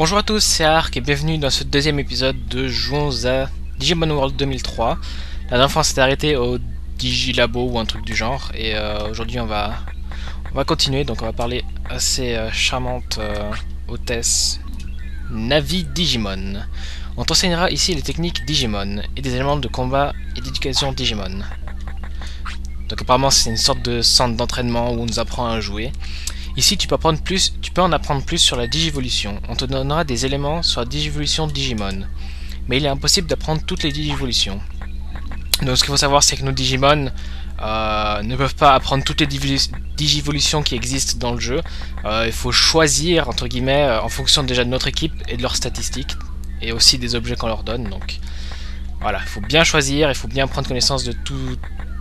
Bonjour à tous, c'est Arc et bienvenue dans ce deuxième épisode de Jouons à Digimon World 2003. La dernière fois on s'était arrêté au Digilabo ou un truc du genre, et aujourd'hui on va continuer, donc on va parler à ces charmantes hôtesses Navi Digimon. On t'enseignera ici les techniques Digimon et des éléments de combat et d'éducation Digimon. Donc apparemment c'est une sorte de centre d'entraînement où on nous apprend à jouer. Ici, tu peux en apprendre plus sur la Digivolution. On te donnera des éléments sur la Digivolution Digimon. Mais il est impossible d'apprendre toutes les Digivolutions. Donc ce qu'il faut savoir, c'est que nos Digimon ne peuvent pas apprendre toutes les Digivolutions qui existent dans le jeu. Il faut choisir, entre guillemets, en fonction déjà de notre équipe et de leurs statistiques. Et aussi des objets qu'on leur donne. Donc voilà, il faut bien choisir, il faut bien prendre connaissance de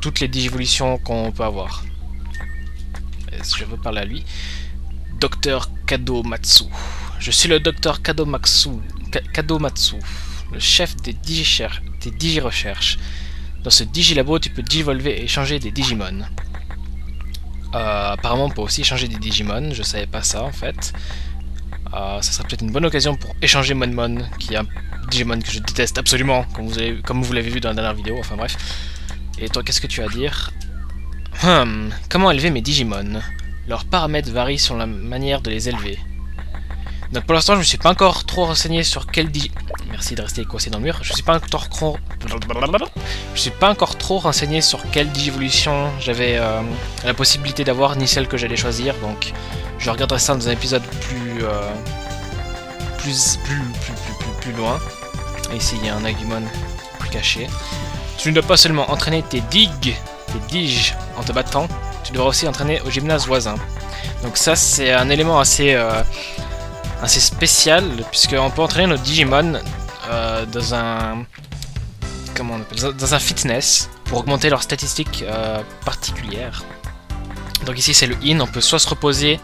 toutes les Digivolutions qu'on peut avoir. Je veux parler à lui. Docteur Kado Matsu. Je suis le Docteur Kado Matsu, le chef des digi-recherches. Dans ce digilabo, tu peux digivolver et changer des Digimon. Apparemment, on peut aussi changer des Digimon. Je savais pas ça en fait. Ça sera peut-être une bonne occasion pour échanger Monmon, qui est un Digimon que je déteste absolument, comme vous l'avez vu dans la dernière vidéo. Enfin bref. Et toi, qu'est-ce que tu as à dire? Comment élever mes Digimon? Leurs paramètres varient sur la manière de les élever. Donc pour l'instant, je ne me suis pas encore trop renseigné sur quel Digimon... Merci de rester coincé dans le mur. Je ne suis pas encore trop renseigné sur quelle Digivolution j'avais la possibilité d'avoir, ni celle que j'allais choisir. Donc je regarderai ça dans un épisode plus loin. Et ici, il y a un Agumon caché. Tu ne dois pas seulement entraîner tes digi en te battant, tu devras aussi entraîner au gymnase voisin. Donc ça c'est un élément assez spécial, puisqu'on peut entraîner nos Digimon dans un... comment on appelle ça, dans un fitness, pour augmenter leurs statistiques particulières. Donc ici c'est le in, on peut soit se reposer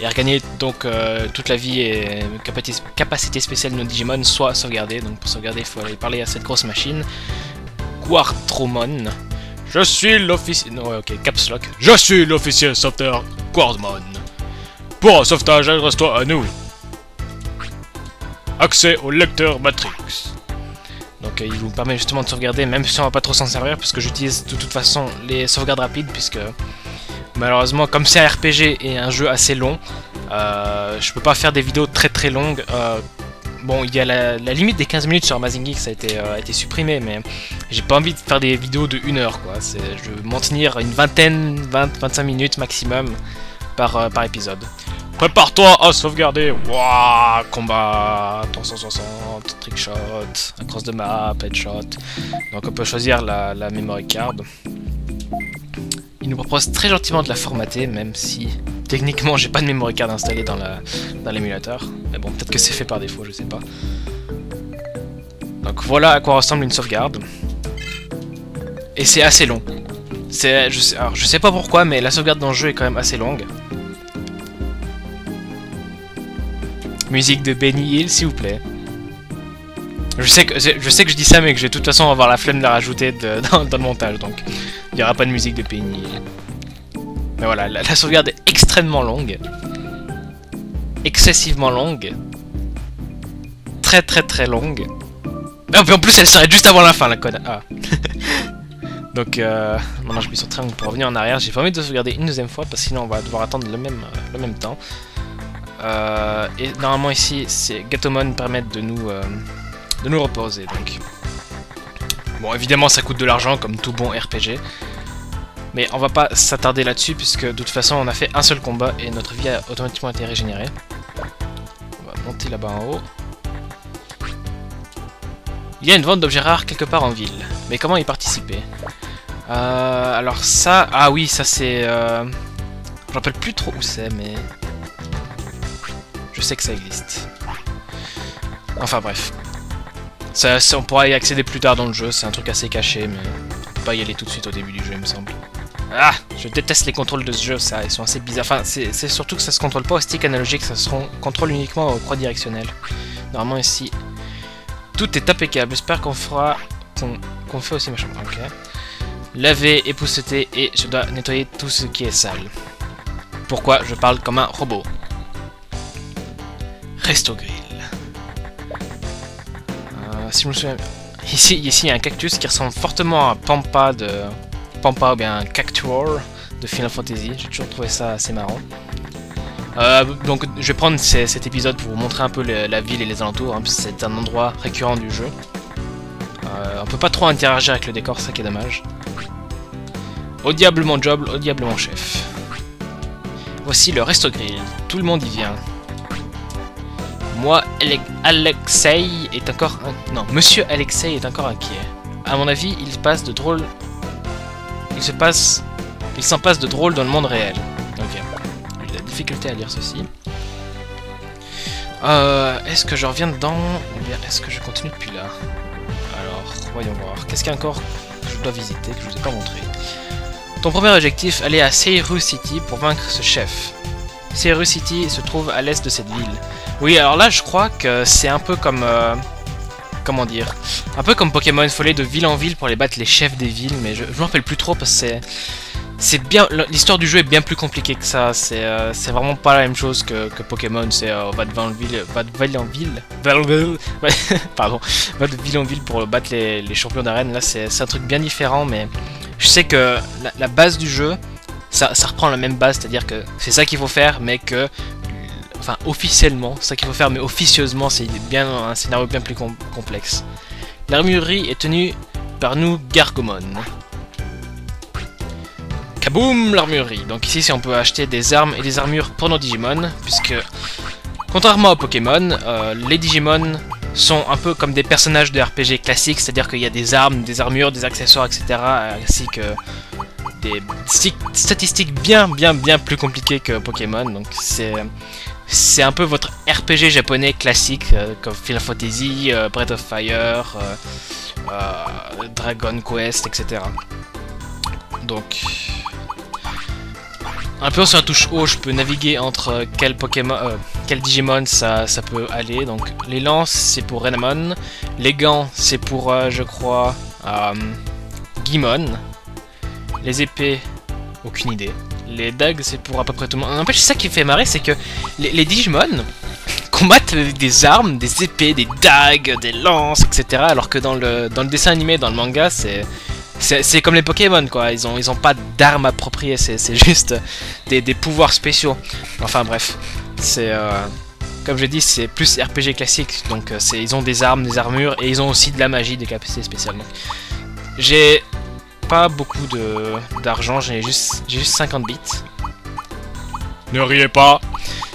et regagner donc toute la vie et capacité spéciale de nos Digimon, soit sauvegarder. Donc pour sauvegarder il faut aller parler à cette grosse machine. Guardromon. Je suis l'officier... Non, ok, caps lock. Je suis l'officier sauveteur Quartzmon. Pour un sauvetage, adresse-toi à nous. Accès au lecteur Matrix. Donc il vous permet justement de sauvegarder, même si on va pas trop s'en servir, parce que j'utilise de toute façon les sauvegardes rapides, puisque malheureusement, comme c'est un RPG et un jeu assez long, je peux pas faire des vidéos très longues. Bon, il y a la limite des 15 minutes sur Amazing Geek, ça a été supprimé, mais j'ai pas envie de faire des vidéos de 1 heure, quoi. Je veux m'en tenir une vingtaine, 20-25 minutes maximum par épisode. Prépare-toi à sauvegarder. Wouah, combat, 360, trickshot, cross de map, headshot. Donc on peut choisir la memory card. Il nous propose très gentiment de la formater, même si... techniquement, j'ai pas de memory card installée dans l'émulateur. Mais bon, peut-être que c'est fait par défaut, je sais pas. Donc voilà à quoi ressemble une sauvegarde. Et c'est assez long. Alors, je sais pas pourquoi, mais la sauvegarde dans le jeu est quand même assez longue. Musique de Benny Hill, s'il vous plaît. Je sais que je dis ça, mais que je vais de toute façon avoir la flemme de la rajouter dans le montage. Donc, il n'y aura pas de musique de Benny Hill. Mais voilà, la sauvegarde est extrêmement longue. Excessivement longue. Très longue. Ah, puis en plus, elle s'arrête juste avant la fin, la conne. Ah. Donc, maintenant je mets sur triangle pour revenir en arrière. J'ai pas envie de sauvegarder une deuxième fois, parce que sinon on va devoir attendre le même temps. Et normalement ici, ces Gatomon permettent de nous reposer. Donc. Bon, évidemment, ça coûte de l'argent, comme tout bon RPG. Mais on va pas s'attarder là-dessus, puisque de toute façon on a fait un seul combat et notre vie a automatiquement été régénérée. On va monter là-bas en haut. Il y a une vente d'objets rares quelque part en ville. Mais comment y participer? Alors ça... Ah oui, ça c'est... Je me rappelle plus trop où c'est, mais... je sais que ça existe. Enfin bref. Ça, on pourra y accéder plus tard dans le jeu, c'est un truc assez caché, mais... on peut pas y aller tout de suite au début du jeu, il me semble. Ah, je déteste les contrôles de ce jeu, ça, ils sont assez bizarres. Enfin, c'est surtout que ça se contrôle pas au stick analogique, ça se contrôle uniquement au croix directionnel. Normalement ici, tout est impeccable. J'espère qu'on fera, qu'on fait aussi machin. Ok. Laver, épousseter et je dois nettoyer tout ce qui est sale. Pourquoi je parle comme un robot. Resto Grill. si je me souviens... Ici il y a un cactus qui ressemble fortement à Pampa de... Pampa ou bien Cactuor de Final Fantasy. J'ai toujours trouvé ça assez marrant. Donc je vais prendre cet épisode pour vous montrer un peu la ville et les alentours, hein, parce que c'est un endroit récurrent du jeu. On peut pas trop interagir avec le décor, ça qui est dommage. Au diable mon job, au diable mon chef. Voici le resto grill, tout le monde y vient. Moi, Alexei est encore... Non, Monsieur Alexei est encore inquiet. À mon avis, il passe de drôles... Il s'en passe de drôles dans le monde réel. Ok. J'ai de la difficulté à lire ceci. Est-ce que je reviens dedans ou bien est-ce que je continue depuis là? Alors, voyons voir. Qu'est-ce qu'il y a encore que je dois visiter, que je vous ai pas montré? Ton premier objectif, aller à Seiru City pour vaincre ce chef. Seiru City se trouve à l'est de cette ville. Oui, alors là, je crois que c'est un peu comme... comment dire? Un peu comme Pokémon, il faut aller de ville en ville pour aller battre les chefs des villes, mais je m'en rappelle plus trop parce que c'est bien... L'histoire du jeu est bien plus compliquée que ça, c'est vraiment pas la même chose que Pokémon, c'est on va de ville en ville... Pardon, on va de ville en ville pour battre les champions d'arène, là c'est un truc bien différent, mais je sais que la base du jeu... Ça reprend la même base, c'est-à-dire que c'est ça qu'il faut faire, mais que... Enfin, officiellement, c'est ça qu'il faut faire, mais officieusement, c'est bien un scénario bien plus complexe. L'armurerie est tenue par nous, Gargomon. Kaboum, l'armurerie. Donc ici, on peut acheter des armes et des armures pour nos Digimon, puisque... Contrairement aux Pokémon, les Digimon sont un peu comme des personnages de RPG classiques, c'est-à-dire qu'il y a des armes, des armures, des accessoires, etc., ainsi que... Des statistiques bien plus compliquées que Pokémon, donc c'est un peu votre RPG japonais classique, comme Final Fantasy, Breath of Fire, Dragon Quest, etc. Donc, un peu sur la touche haut, je peux naviguer entre quel Digimon ça peut aller. Donc, les lances, c'est pour Renamon, les gants, c'est pour, je crois, Guimon. Les épées, aucune idée. Les dagues, c'est pour à peu près tout le monde. En fait, c'est ça qui fait marrer, c'est que les Digimon combattent avec des armes, des épées, des dagues, des lances, etc. Alors que dans le dessin animé, dans le manga, c'est comme les Pokémon, quoi. Ils ont pas d'armes appropriées, c'est juste des pouvoirs spéciaux. Enfin bref, c'est... Comme je l'ai dit, c'est plus RPG classique. Donc ils ont des armes, des armures, et ils ont aussi de la magie, des capacités spéciales. J'ai... Pas beaucoup d'argent, j'ai juste 50 bits. Ne riez pas.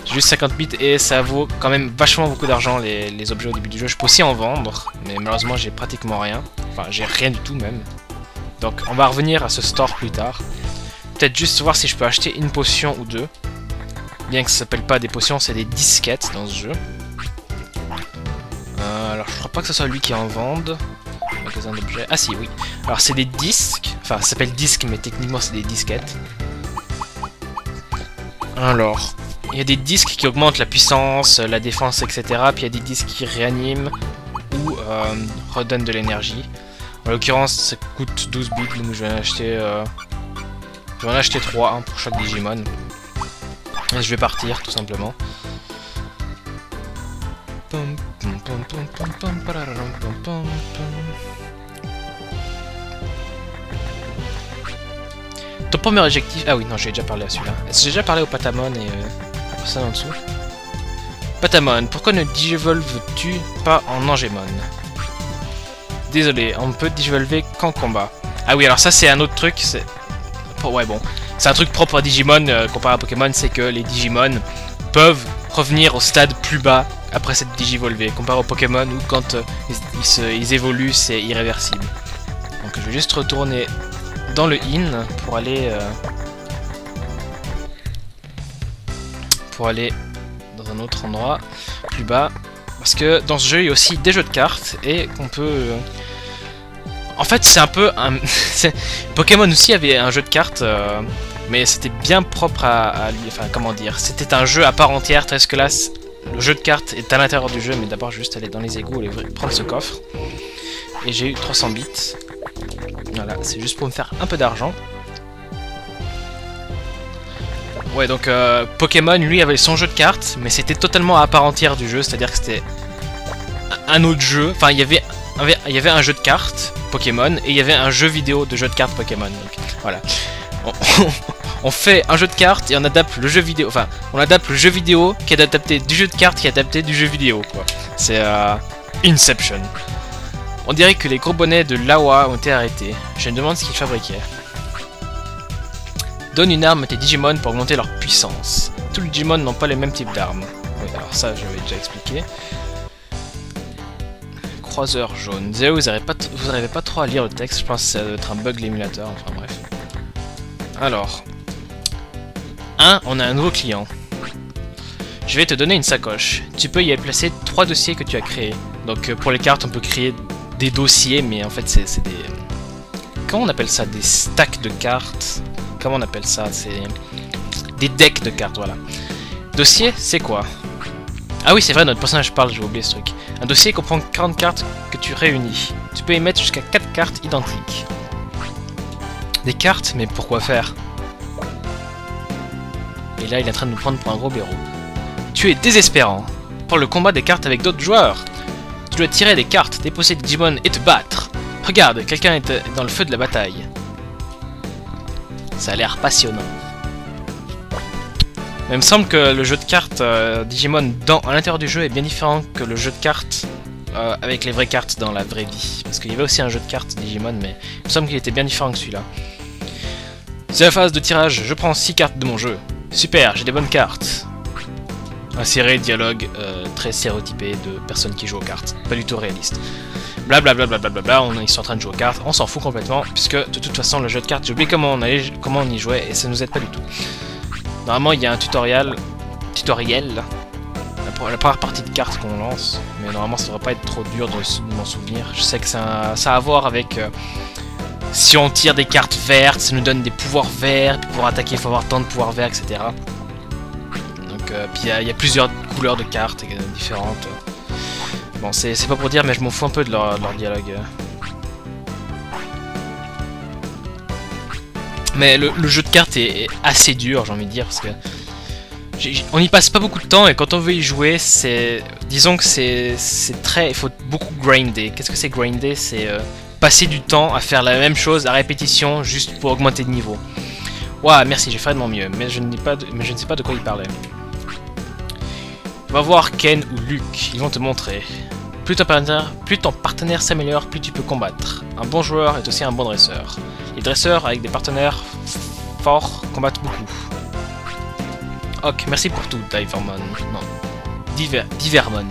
J'ai juste 50 bits et ça vaut quand même vachement beaucoup d'argent les objets au début du jeu. Je peux aussi en vendre, mais malheureusement j'ai pratiquement rien. Enfin j'ai rien du tout même. Donc on va revenir à ce store plus tard. Peut-être juste voir si je peux acheter une potion ou deux. Bien que ça s'appelle pas des potions, c'est des disquettes dans ce jeu. Alors je crois pas que ce soit lui qui en vende. Ah si, oui. Alors c'est des disques. Enfin, ça s'appelle disque, mais techniquement c'est des disquettes. Alors, il y a des disques qui augmentent la puissance, la défense, etc. Puis il y a des disques qui réaniment ou redonnent de l'énergie. En l'occurrence, ça coûte 12 bits, donc je vais en acheter... Je vais en acheter 3, hein, pour chaque Digimon. Et je vais partir, tout simplement. Ton premier objectif... Ah oui, non, j'ai déjà parlé à celui-là. J'ai déjà parlé au Patamon et à personne en dessous. Patamon, pourquoi ne digivolves-tu pas en Angemon? Désolé, on ne peut digivolver qu'en combat. Ah oui, alors ça c'est un autre truc, c'est... Ouais bon, c'est un truc propre à Digimon, comparé à Pokémon, c'est que les Digimon peuvent revenir au stade plus bas après cette digivolvée, comparé au Pokémon où quand ils évoluent, c'est irréversible. Donc je vais juste retourner dans le in pour aller dans un autre endroit plus bas, parce que dans ce jeu il y a aussi des jeux de cartes et qu'on peut en fait c'est un peu un... Pokémon aussi avait un jeu de cartes mais c'était bien propre à lui, enfin comment dire, c'était un jeu à part entière, parce que là le jeu de cartes est à l'intérieur du jeu, mais d'abord juste aller dans les égouts, aller prendre ce coffre. Et j'ai eu 300 bits. Voilà, c'est juste pour me faire un peu d'argent. Ouais, donc Pokémon, lui, avait son jeu de cartes, mais c'était totalement à part entière du jeu, c'est-à-dire que c'était un autre jeu. Enfin, il y avait il y avait un jeu de cartes Pokémon et il y avait un jeu vidéo de jeu de cartes Pokémon. Donc voilà, on fait un jeu de cartes et on adapte le jeu vidéo. Enfin, on adapte le jeu vidéo qui est adapté du jeu de cartes qui est adapté du jeu vidéo. C'est Inception. On dirait que les gros bonnets de Lawa ont été arrêtés. Je me demande ce qu'ils fabriquaient. Donne une arme à tes Digimon pour augmenter leur puissance. Tous les Digimon n'ont pas les mêmes types d'armes. Oui, alors ça, je l'avais déjà expliqué. Croiseur jaune. Désolé, vous n'arrivez pas trop à lire le texte. Je pense que ça doit être un bug l'émulateur. Enfin bref. Alors. 1. On a un nouveau client. Je vais te donner une sacoche. Tu peux y placer 3 dossiers que tu as créés. Donc pour les cartes, on peut créer des dossiers, mais en fait, c'est des... Comment on appelle ça? Des stacks de cartes? Comment on appelle ça? C'est des decks de cartes, voilà. Dossier, c'est quoi? Ah oui, c'est vrai, notre personnage parle, j'ai oublié ce truc. Un dossier comprend 40 cartes que tu réunis. Tu peux y mettre jusqu'à 4 cartes identiques. Des cartes, mais pourquoi faire? Et là, il est en train de nous prendre pour un gros blaireau. Tu es désespérant. Pour le combat des cartes avec d'autres joueurs, tu dois tirer des cartes, déposer des Digimon et te battre. Regarde, quelqu'un est dans le feu de la bataille. Ça a l'air passionnant. Mais il me semble que le jeu de cartes Digimon à l'intérieur du jeu est bien différent que le jeu de cartes avec les vraies cartes dans la vraie vie. Parce qu'il y avait aussi un jeu de cartes Digimon, mais il me semble qu'il était bien différent que celui-là. C'est la phase de tirage, je prends 6 cartes de mon jeu. Super, j'ai des bonnes cartes. Insérer dialogue très stéréotypé de personnes qui jouent aux cartes. Pas du tout réaliste. Blablabla, ils sont en train de jouer aux cartes, on s'en fout complètement, puisque de toute façon le jeu de cartes, j'ai oublié comment on y jouait et ça nous aide pas du tout. Normalement il y a un tutoriel, la première partie de cartes qu'on lance, mais normalement ça devrait pas être trop dur de m'en souvenir. Je sais que ça a à voir avec si on tire des cartes vertes, ça nous donne des pouvoirs verts, puis pour attaquer il faut avoir tant de pouvoirs verts, etc. Donc puis il y a plusieurs couleurs de cartes différentes. Bon, c'est pas pour dire, mais je m'en fous un peu de leur dialogue. Mais le jeu de cartes est assez dur, j'ai envie de dire, parce que... on n'y passe pas beaucoup de temps, et quand on veut y jouer, c'est... Disons que c'est très... Il faut beaucoup grinder. Qu'est-ce que c'est grinder? C'est passer du temps à faire la même chose, à répétition, juste pour augmenter de niveau. Ouah, merci, j'ai fait de mon mieux, mais je ne sais pas de quoi il parlait. Va voir Ken ou Luke, ils vont te montrer. Plus ton partenaire s'améliore, plus tu peux combattre. Un bon joueur est aussi un bon dresseur. Les dresseurs avec des partenaires forts combattent beaucoup. Ok, merci pour tout, Divermon. Non. Divermon.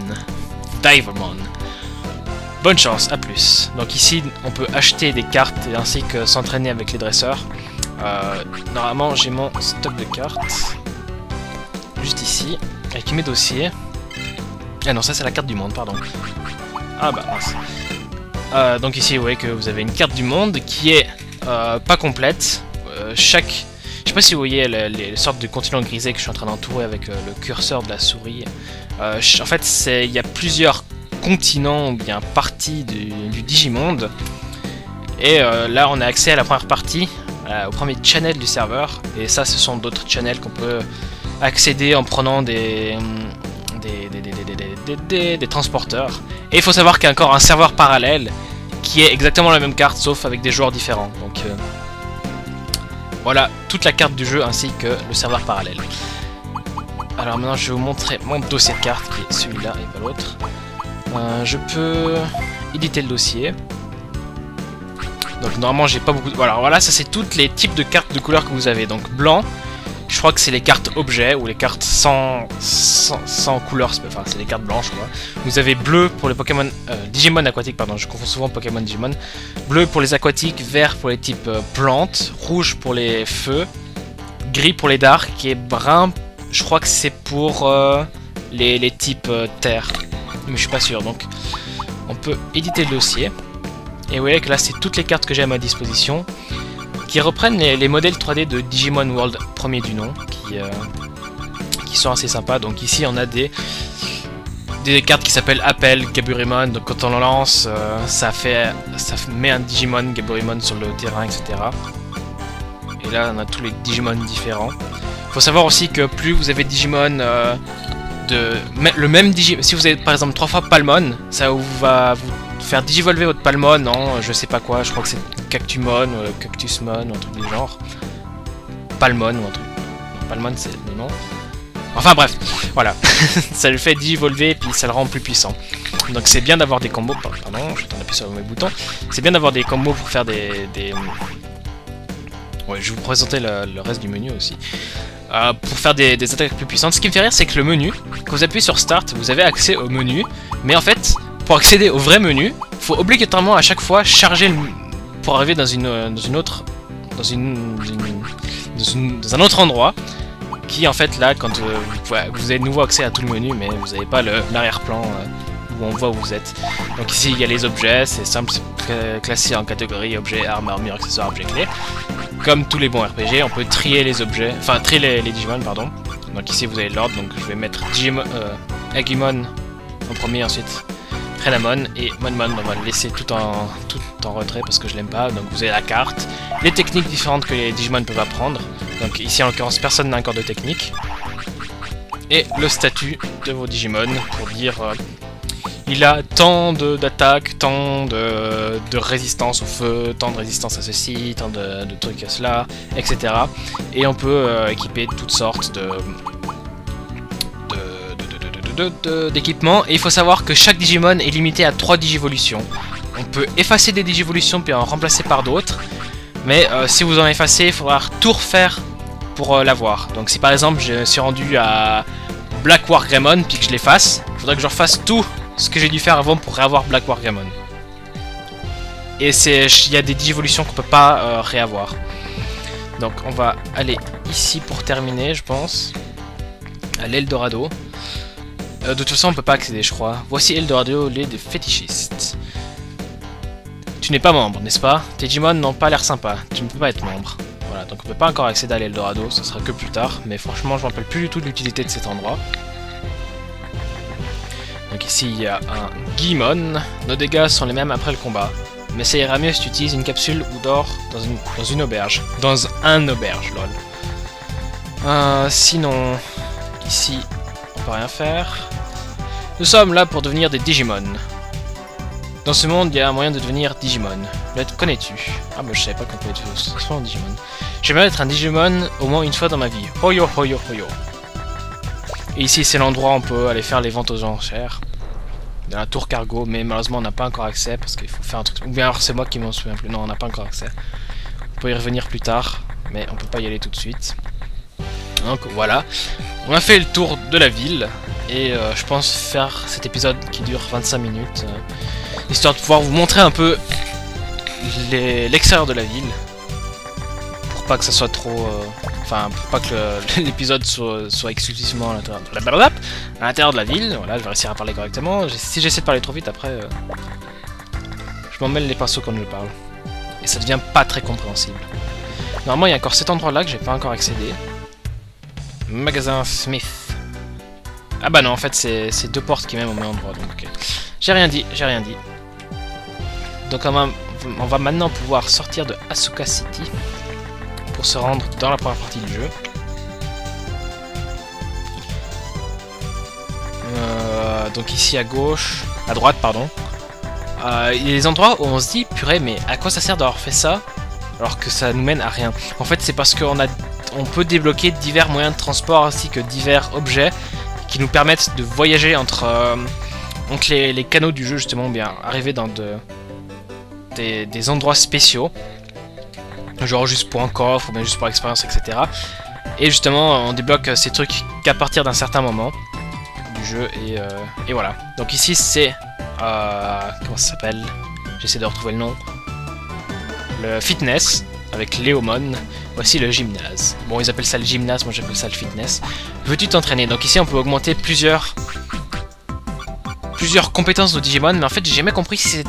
Bonne chance, à plus. Donc ici, on peut acheter des cartes ainsi que s'entraîner avec les dresseurs. Normalement, j'ai mon stock de cartes. Juste ici. Avec mes dossiers. Ah non, ça c'est la carte du monde, pardon. Ah bah mince. Donc ici vous voyez que vous avez une carte du monde qui est pas complète. Je sais pas si vous voyez les sortes de continents grisés que je suis en train d'entourer avec le curseur de la souris. En fait il y a plusieurs continents ou bien parties du Digimonde. Et là on a accès à la première partie, au premier channel du serveur. Et ça ce sont d'autres channels qu'on peut... accéder en prenant des transporteurs. Et il faut savoir qu'il y a encore un serveur parallèle qui est exactement la même carte sauf avec des joueurs différents. Donc voilà toute la carte du jeu ainsi que le serveur parallèle. Alors maintenant je vais vous montrer mon dossier de cartes qui est celui-là et pas l'autre. Je peux éditer le dossier. Donc normalement j'ai pas beaucoup de... Voilà, ça c'est tous les types de cartes de couleurs que vous avez. Donc blanc. Je crois que c'est les cartes objets ou les cartes sans couleur, enfin c'est les cartes blanches quoi. Vous avez bleu pour les Pokémon, Digimon aquatiques, pardon, je confonds souvent Pokémon Digimon. Bleu pour les aquatiques, vert pour les types plantes, rouge pour les feux, gris pour les darks et brun, je crois que c'est pour les types terre. Mais je suis pas sûr, donc on peut éditer le dossier. Et vous voyez que là c'est toutes les cartes que j'ai à ma disposition. Qui reprennent les modèles 3D de Digimon World, premier du nom, qui sont assez sympas. Donc ici on a des cartes qui s'appellent Appel, Gaburimon, donc quand on le lance, ça met un Digimon, Gaburimon sur le terrain, etc. Et là on a tous les Digimon différents. Faut savoir aussi que plus vous avez Digimon si vous avez par exemple 3 fois Palmon, ça va vous faire digivolver votre Palmon, non, je sais pas quoi, je crois que c'est Cactumon, Cactusmon, ou un truc du genre. Palmon, ou un truc. Non, Palmon, c'est le nom. Enfin bref, voilà. Ça le fait digivolver et puis ça le rend plus puissant. Donc c'est bien d'avoir des combos. Pardon, je t'en appuie sur mes boutons. C'est bien d'avoir des combos pour faire des... Ouais, je vais vous présenter le reste du menu aussi. Pour faire des attaques plus puissantes. Ce qui me fait rire, c'est que le menu, quand vous appuyez sur Start, vous avez accès au menu. Mais en fait, pour accéder au vrai menu, il faut obligatoirement à chaque fois charger le... Pour arriver dans un autre endroit. Qui en fait là, quand vous avez de nouveau accès à tout le menu, mais vous n'avez pas l'arrière-plan où on voit où vous êtes. Donc ici il y a les objets, c'est simple, c'est classé en catégorie objets, armes, armures, accessoires, objets clés. Comme tous les bons RPG, on peut trier les objets, enfin trier les Digimon, pardon. Donc ici vous avez l'ordre, donc je vais mettre Agumon en premier, ensuite Renamon et Monmon. On va le laisser tout en retrait parce que je l'aime pas. Donc vous avez la carte, les techniques différentes que les Digimon peuvent apprendre. Donc ici en l'occurrence personne n'a encore de technique. Et le statut de vos Digimon pour dire il a tant d'attaques, tant de résistance au feu, tant de résistance à ceci, tant de trucs à cela, etc. Et on peut équiper toutes sortes d'équipements. Et il faut savoir que chaque Digimon est limité à 3 Digivolutions. On peut effacer des Digivolutions puis en remplacer par d'autres. Mais si vous en effacez, il faudra tout refaire pour l'avoir. Donc si par exemple je suis rendu à Black Wargamon puis que je l'efface, il faudra que je refasse tout ce que j'ai dû faire avant pour réavoir Black Wargamon. Et il y a des digivolutions qu'on peut pas réavoir. Donc on va aller ici pour terminer, je pense. À l'Eldorado. De toute façon on peut pas accéder, je crois. Voici Eldorado, l'île des fétichistes. Tu n'es pas membre, n'est-ce pas? Tes Digimon n'ont pas l'air sympa, tu ne peux pas être membre. Voilà, donc on peut pas encore accéder à l'Eldorado, ce sera que plus tard, mais franchement je me rappelle plus du tout de l'utilité de cet endroit. Donc ici il y a un Guimon, nos dégâts sont les mêmes après le combat, mais ça ira mieux si tu utilises une capsule ou dors dans une auberge. Dans un auberge, lol. Sinon, ici on peut rien faire. Nous sommes là pour devenir des Digimon. Dans ce monde, il y a un moyen de devenir Digimon. Le connais-tu? Ah bah je savais pas qu'on pouvait être souvent Digimon. J'aimerais être un Digimon au moins une fois dans ma vie. Hoyo hoyo hoyo. Et ici c'est l'endroit où on peut aller faire les ventes aux enchères. Dans la tour cargo, mais malheureusement on n'a pas encore accès parce qu'il faut faire un truc. Ou bien alors c'est moi qui m'en souviens plus. Non, on n'a pas encore accès. On peut y revenir plus tard, mais on peut pas y aller tout de suite. Donc voilà. On a fait le tour de la ville. Et je pense faire cet épisode qui dure 25 minutes. Histoire de pouvoir vous montrer un peu l'extérieur de la ville. Pour pas que ça soit trop... Enfin, pour pas que l'épisode soit exclusivement à l'intérieur de la ville. Voilà, je vais réussir à parler correctement. Si j'essaie de parler trop vite, après... je m'en mêle les pinceaux quand je parle. Et ça devient pas très compréhensible. Normalement, il y a encore cet endroit-là que j'ai pas encore accédé. Magasin Smith. Ah bah non, en fait c'est deux portes qui mènent au même endroit, donc ok. J'ai rien dit, j'ai rien dit. Donc on va maintenant pouvoir sortir de Asuka City pour se rendre dans la première partie du jeu. Donc ici à gauche, à droite pardon. Il y a des endroits où on se dit, purée mais à quoi ça sert d'avoir fait ça alors que ça nous mène à rien. En fait c'est parce qu'on peut débloquer divers moyens de transport ainsi que divers objets qui nous permettent de voyager entre les canaux du jeu, justement, bien arriver dans des endroits spéciaux, genre juste pour un coffre ou bien juste pour l'expérience, etc. Et justement, on débloque ces trucs qu'à partir d'un certain moment du jeu, et voilà. Donc ici, c'est... comment ça s'appelle? J'essaie de retrouver le nom. Le fitness, avec Léomon. Voici le gymnase. Bon, ils appellent ça le gymnase, moi j'appelle ça le fitness. Veux-tu t'entraîner? Donc ici, on peut augmenter plusieurs compétences de Digimon, mais en fait, j'ai jamais compris si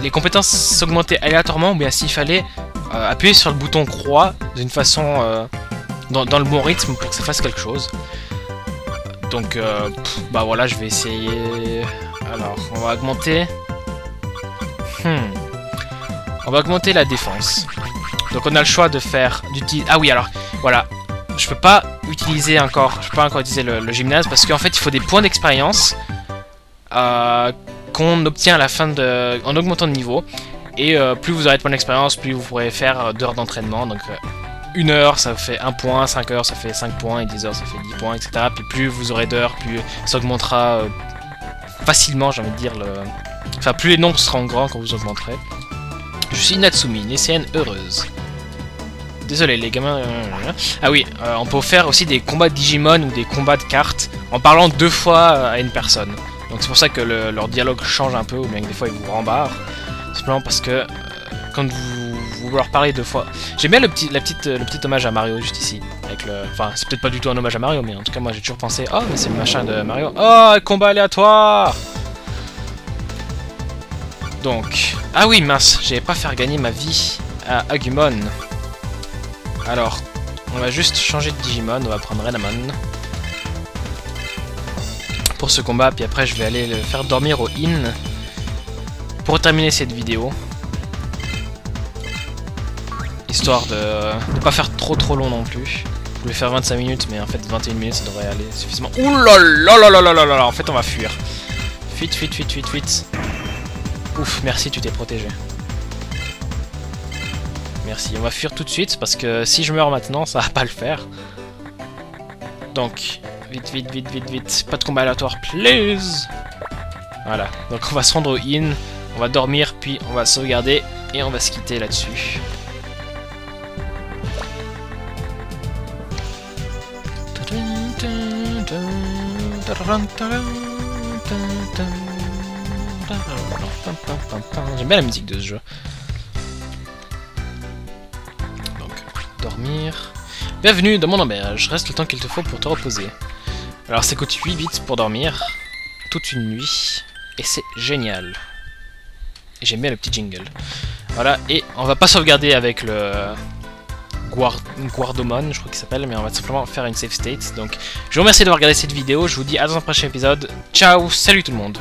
les compétences s'augmentaient aléatoirement ou bien s'il fallait appuyer sur le bouton croix d'une façon dans le bon rythme pour que ça fasse quelque chose. Donc, bah voilà, je vais essayer. Alors, on va augmenter. On va augmenter la défense. Donc on a le choix de faire d'utiliser... Ah oui alors, voilà, je peux pas encore utiliser le gymnase parce qu'en fait il faut des points d'expérience qu'on obtient à la fin de... en augmentant de niveau. Et plus vous aurez de points d'expérience, plus vous pourrez faire d'heures d'entraînement. Donc 1 heure ça fait 1 point, 5 heures ça fait 5 points, et 10 heures ça fait 10 points, etc. Puis plus vous aurez d'heures, plus ça augmentera facilement, j'ai envie de dire. Enfin, plus les nombres seront grands quand vous augmenterez. Je suis Natsumi, une lycéenne heureuse. Désolé les gamins... Ah oui, on peut faire aussi des combats de Digimon ou des combats de cartes en parlant deux fois à une personne. Donc c'est pour ça que leur dialogue change un peu, ou bien que des fois ils vous rembarrent. Simplement parce que quand vous leur parlez deux fois... J'aime bien le petit hommage à Mario juste ici. Avec le... Enfin, c'est peut-être pas du tout un hommage à Mario, mais en tout cas moi j'ai toujours pensé... Oh, mais c'est le machin de Mario. Oh, combat aléatoire. Donc... Ah oui, mince, j'avais pas faire gagner ma vie à Agumon. Alors, on va juste changer de Digimon, on va prendre Renamon pour ce combat, puis après je vais aller le faire dormir au inn pour terminer cette vidéo. Histoire de pas faire trop long non plus. Je voulais faire 25 minutes, mais en fait 21 minutes ça devrait aller suffisamment. Ouh là là là là là, en fait on va fuir. Fuite. Ouf, merci, tu t'es protégé. Merci, on va fuir tout de suite parce que si je meurs maintenant, ça va pas le faire. Donc, vite, pas de combat aléatoire, please. Voilà, donc on va se rendre au inn, on va dormir, puis on va sauvegarder et on va se quitter là-dessus. J'aime bien la musique de ce jeu. Dormir. Bienvenue dans mon auberge, reste le temps qu'il te faut pour te reposer. Alors ça coûte 8 bits pour dormir, toute une nuit, et c'est génial. Et j'aime bien le petit jingle. Voilà, et on va pas sauvegarder avec le Guardromon, je crois qu'il s'appelle, mais on va simplement faire une save state. Donc je vous remercie d'avoir regardé cette vidéo, je vous dis à dans un prochain épisode. Ciao, salut tout le monde.